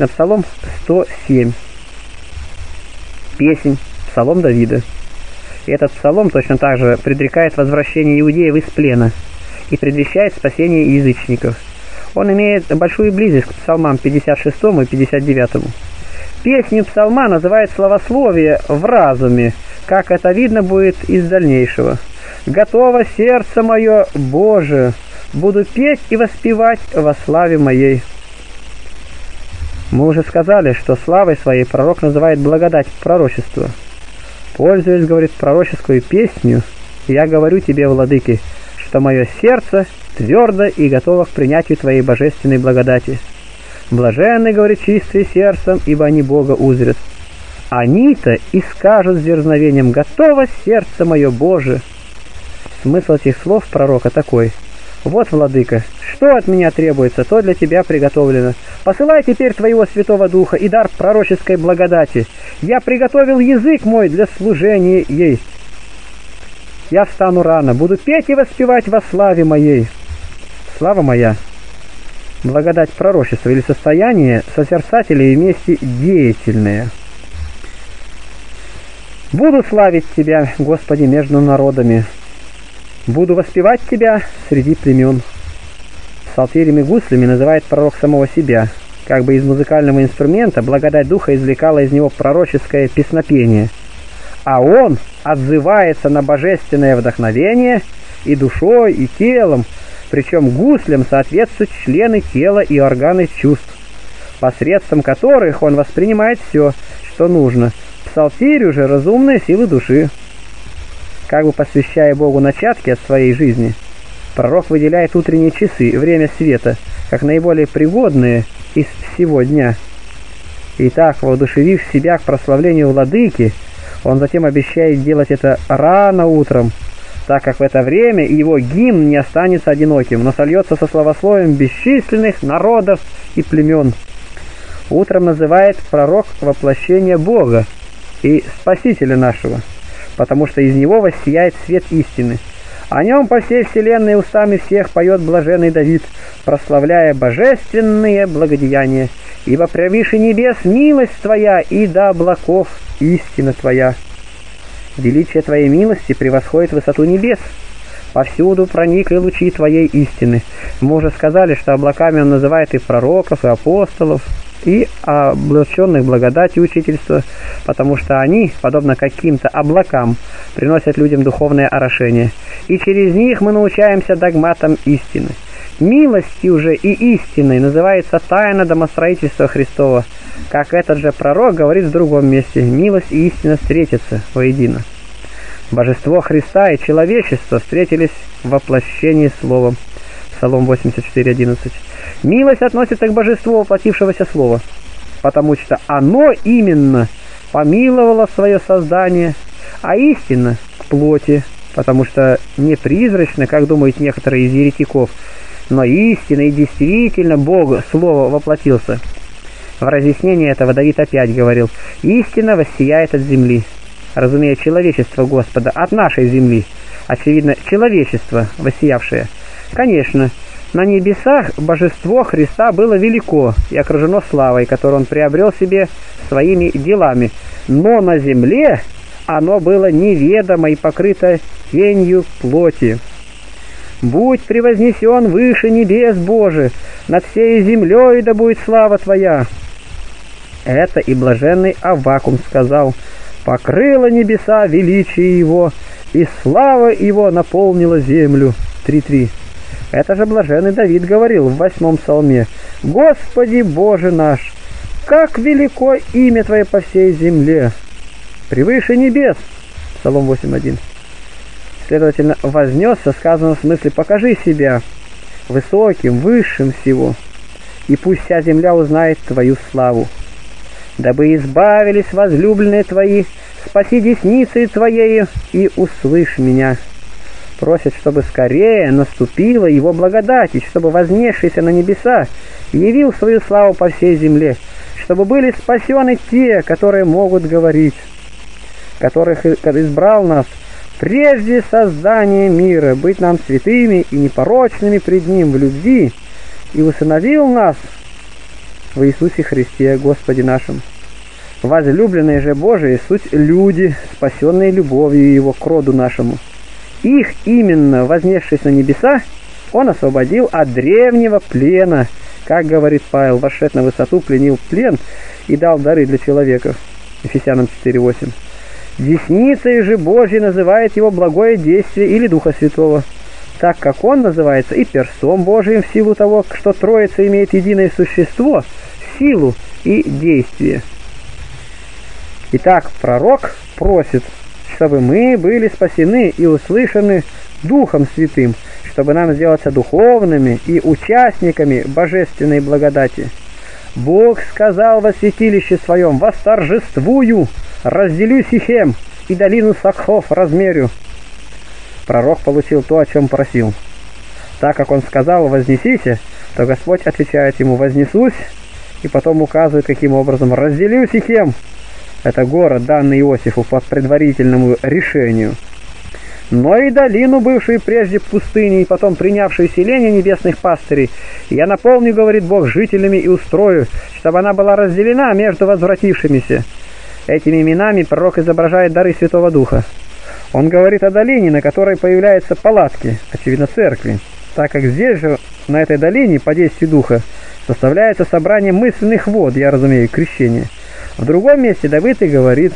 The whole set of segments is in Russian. на Псалом 107, песнь, Псалом Давида. И этот псалом точно так же предрекает возвращение иудеев из плена и предвещает спасение язычников. Он имеет большую близость к псалмам 56 и 59. Песню псалма называют словословие в разуме, как это видно будет из дальнейшего. «Готово сердце мое, Боже, буду петь и воспевать во славе моей». Мы уже сказали, что славой своей пророк называет благодать пророчества. «Пользуясь, — говорит, — пророческую песню, я говорю тебе, владыки, что мое сердце твердо и готово к принятию твоей божественной благодати. Блаженны, — говорит, — чистые сердцем, ибо они Бога узрят. Они-то и скажут с дерзновением: готово сердце мое, Боже». Смысл этих слов пророка такой: «Вот, владыка, что от меня требуется, то для тебя приготовлено. Посылай теперь твоего Святого Духа и дар пророческой благодати. Я приготовил язык мой для служения ей. Я встану рано, буду петь и воспевать во славе моей». Слава моя — благодать пророчества или состояние созерцателей вместе деятельное. «Буду славить тебя, Господи, между народами. Буду воспевать тебя среди племен». Псалтирями гуслями называет пророк самого себя, как бы из музыкального инструмента благодать духа извлекала из него пророческое песнопение. А он отзывается на божественное вдохновение и душой, и телом, причем гуслям соответствуют члены тела и органы чувств, посредством которых он воспринимает все, что нужно. Псалтирь же — разумные силы души. Как бы посвящая Богу начатки от своей жизни, пророк выделяет утренние часы, время света, как наиболее пригодные из всего дня. Итак, воодушевив себя к прославлению владыки, он затем обещает делать это рано утром, так как в это время его гимн не останется одиноким, но сольется со словословием бесчисленных народов и племен. Утром называет пророк воплощение Бога и Спасителя нашего, потому что из него воссияет свет истины. О нем по всей вселенной устами всех поет блаженный Давид, прославляя божественные благодеяния. «Ибо превыше небес милость твоя, и до облаков истина твоя». Величие твоей милости превосходит высоту небес. Повсюду проникли лучи твоей истины. Мы уже сказали, что облаками он называет и пророков, и апостолов, и облаченных благодати учительства, потому что они, подобно каким-то облакам, приносят людям духовное орошение, и через них мы научаемся догматам истины. Милостью же и истиной называется тайна домостроительства Христова, как этот же пророк говорит в другом месте: «Милость и истина встретятся воедино». Божество Христа и человечество встретились в воплощении Словом. Псалом 84:11. Милость относится к божеству воплотившегося слова, потому что оно именно помиловало свое создание, а истина к плоти, потому что не призрачно, как думают некоторые из еретиков, но истинно и действительно Бог слово воплотился. В разъяснении этого Давид опять говорил: «Истина воссияет от земли», разумея человечество Господа от нашей земли, очевидно, человечество воссиявшее. Конечно, на небесах божество Христа было велико и окружено славой, которую он приобрел себе своими делами, но на земле оно было неведомо и покрыто тенью плоти. «Будь превознесен выше небес, Боже, над всей землей да будет слава Твоя!» Это и блаженный Аввакум сказал: «Покрыло небеса величие Его, и слава Его наполнила землю». 3:3. Это же блаженный Давид говорил в 8-м псалме: «Господи Боже наш, как велико имя Твое по всей земле! Превыше небес!» Псалом 8:1. Следовательно, «вознесся» сказано в смысле «покажи себя высоким, высшим всего, и пусть вся земля узнает Твою славу. Дабы избавились возлюбленные Твои, спаси десницей Твоею и услышь меня». Просит, чтобы скорее наступила его благодать, и чтобы вознесшийся на небеса явил свою славу по всей земле, чтобы были спасены те, которые могут говорить, которых избрал нас прежде создания мира, быть нам святыми и непорочными пред Ним в любви, и усыновил нас в Иисусе Христе, Господе нашем. Возлюбленные же Божии суть люди, спасенные любовью Его к роду нашему. Их именно, вознесшись на небеса, Он освободил от древнего плена, как говорит Павел, вошед на высоту, пленил плен и дал дары для человека. Ефесянам 4:8. Десницей же Божьей называет Его благое действие или Духа Святого, так как Он называется и перстом Божиим в силу того, что Троица имеет единое существо, силу и действие. Итак, пророк просит, чтобы мы были спасены и услышаны Духом Святым, чтобы нам сделаться духовными и участниками божественной благодати. Бог сказал во святилище своем: «Восторжествую, разделю Сихем и долину Сакхов размерю». Пророк получил то, о чем просил. Так как он сказал: «Вознесися», то Господь отвечает ему: «Вознесусь», и потом указывает, каким образом: «Разделю Сихем». Это город, данный Иосифу по предварительному решению. «Но и долину, бывшую прежде пустыней, и потом принявшую селение небесных пастырей, я наполню, — говорит Бог, — жителями и устрою, чтобы она была разделена между возвратившимися». Этими именами пророк изображает дары Святого Духа. Он говорит о долине, на которой появляются палатки, очевидно, церкви, так как здесь же, на этой долине, по действию Духа, составляется собрание мысленных вод, я разумею, крещение. В другом месте Давид и говорит: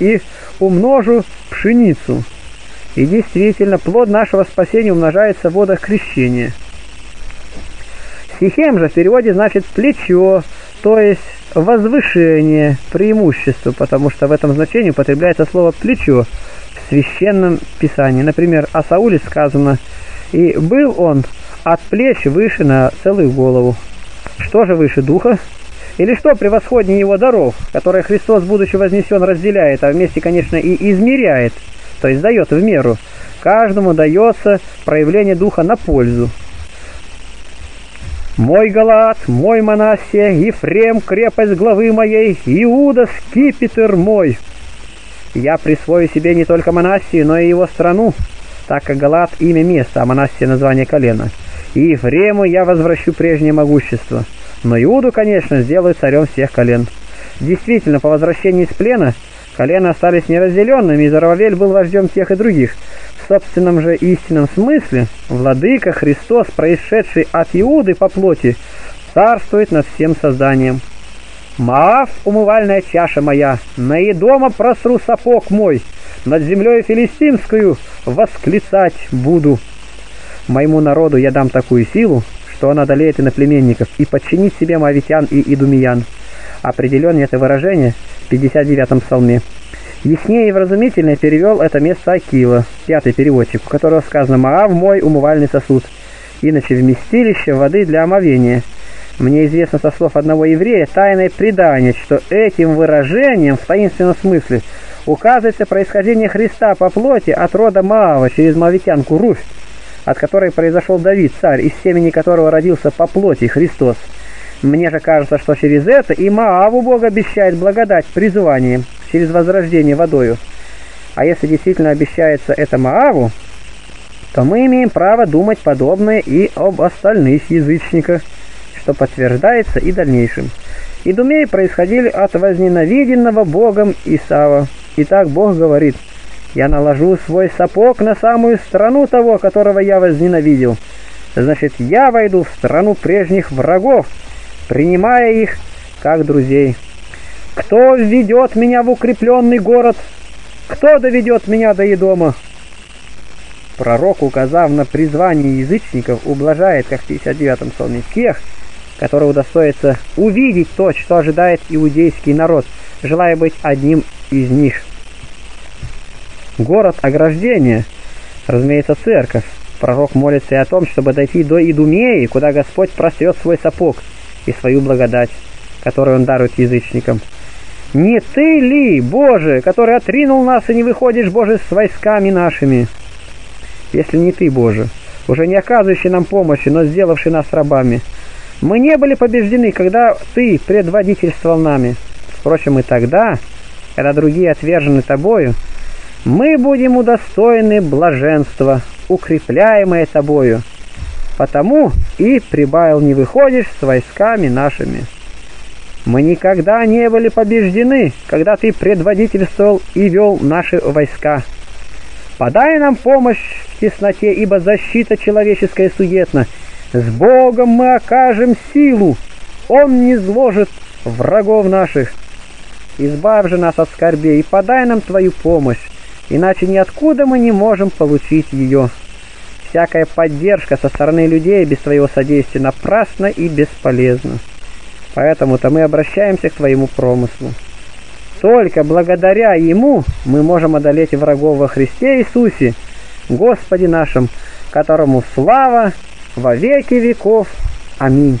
«И умножу пшеницу». И действительно, плод нашего спасения умножается в водах крещения. Сихем же в переводе значит «плечо», то есть возвышение, преимущество, потому что в этом значении употребляется слово «плечо» в Священном Писании. Например, о Сауле сказано: «И был он от плеч выше на целую голову». Что же выше духа? Или что превосходнее его даров, которые Христос, будучи вознесен, разделяет, а вместе, конечно, и измеряет, то есть дает в меру. Каждому дается проявление Духа на пользу. «Мой Галат, мой Манасся, Ефрем, крепость главы моей, Иуда, скипетр мой». Я присвою себе не только Манассию, но и его страну, так как Галат – имя места, а Манассия – название колена. «И Ефрему я возвращу прежнее могущество, но Иуду, конечно, сделаю царем всех колен». Действительно, по возвращении из плена – колена остались неразделенными, и Зоровавель был вождем тех и других. В собственном же истинном смысле Владыка Христос, происшедший от Иуды по плоти, царствует над всем созданием. «Моав, умывальная чаша моя, на Едома просру сапог мой, над землей филистимскую восклицать буду. Моему народу я дам такую силу, что она одолеет иноплеменников, и подчинит себе моавитян и идумеян». Определенно это выражение в 59-м псалме. Яснее и вразумительно перевел это место Акива, пятый переводчик, у которого сказано: «Моав мой умывальный сосуд, иначе вместилище воды для омовения». Мне известно со слов одного еврея тайное предание, что этим выражением в таинственном смысле указывается происхождение Христа по плоти от рода Моава через моавитянку Руфь, от которой произошел Давид, царь, из семени которого родился по плоти Христос. Мне же кажется, что через это и Моаву Бог обещает благодать призыванием, через возрождение водою. А если действительно обещается это Моаву, то мы имеем право думать подобное и об остальных язычниках, что подтверждается и дальнейшим. Идумеи происходили от возненавиденного Богом Исава. Итак, Бог говорит: «Я наложу свой сапог на самую страну того, которого я возненавидел». Значит, я войду в страну прежних врагов, принимая их как друзей. «Кто введет меня в укрепленный город? Кто доведет меня до Едома?» Пророк, указав на призвание язычников, ублажает, как в 59-м псалме, тех, которые удостоятся увидеть то, что ожидает иудейский народ, желая быть одним из них. Город ограждения, разумеется, церковь. Пророк молится и о том, чтобы дойти до Идумеи, куда Господь прострет свой сапог и свою благодать, которую Он дарует язычникам. «Не Ты ли, Боже, который отринул нас и не выходишь, Боже, с войсками нашими?» Если не Ты, Боже, уже не оказывающий нам помощи, но сделавший нас рабами. Мы не были побеждены, когда Ты предводительствовал нами. Впрочем, и тогда, когда другие отвержены Тобою, мы будем удостоены блаженства, укрепляемое Тобою. Потому и прибавил: «Не выходишь с войсками нашими». Мы никогда не были побеждены, когда ты предводительствовал и вел наши войска. Подай нам помощь в тесноте, ибо защита человеческая суетна. С Богом мы окажем силу, Он не зложит врагов наших. Избавь же нас от скорбей и подай нам Твою помощь, иначе ниоткуда мы не можем получить ее. Всякая поддержка со стороны людей без Твоего содействия напрасна и бесполезна. Поэтому-то мы обращаемся к Твоему промыслу. Только благодаря Ему мы можем одолеть врагов во Христе Иисусе, Господе нашим, которому слава во веки веков. Аминь.